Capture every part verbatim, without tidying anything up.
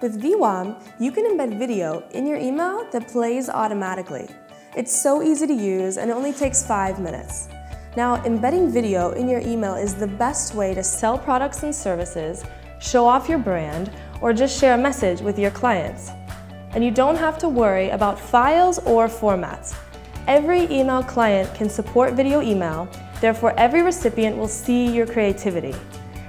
With Viwom, you can embed video in your email that plays automatically. It's so easy to use and it only takes five minutes. Now, embedding video in your email is the best way to sell products and services, show off your brand, or just share a message with your clients. And you don't have to worry about files or formats. Every email client can support video email, therefore every recipient will see your creativity.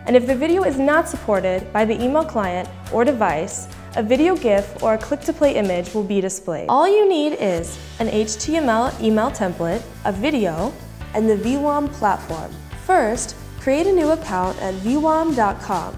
And if the video is not supported by the email client or device, a video GIF or a click-to-play image will be displayed. All you need is an H T M L email template, a video, and the Viwom platform. First, create a new account at viwom dot com.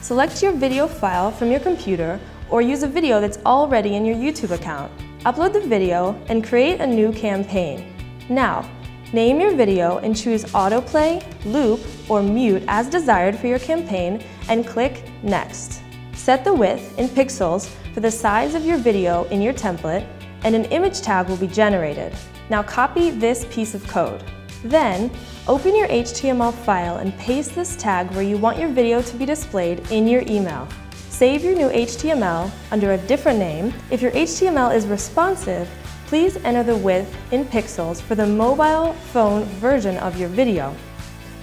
Select your video file from your computer or use a video that's already in your YouTube account. Upload the video and create a new campaign. Now, name your video and choose autoplay, loop, or mute as desired for your campaign and click Next. Set the width in pixels for the size of your video in your template and an image tag will be generated. Now copy this piece of code. Then, open your H T M L file and paste this tag where you want your video to be displayed in your email. Save your new H T M L under a different name. If your H T M L is responsive, please enter the width in pixels for the mobile phone version of your video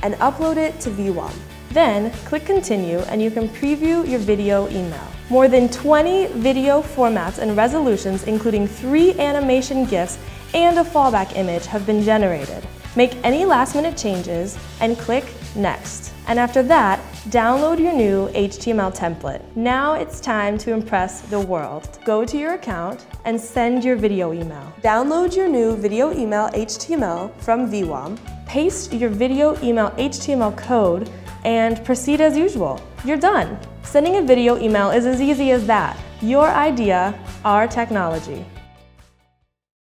and upload it to Viwom. Then click Continue and you can preview your video email. More than twenty video formats and resolutions, including three animation GIFs and a fallback image, have been generated. Make any last-minute changes and click Next. And after that, download your new H T M L template. Now it's time to impress the world. Go to your account and send your video email. Download your new video email H T M L from Viwom. Paste your video email H T M L code and proceed as usual. You're done. Sending a video email is as easy as that. Your idea, our technology.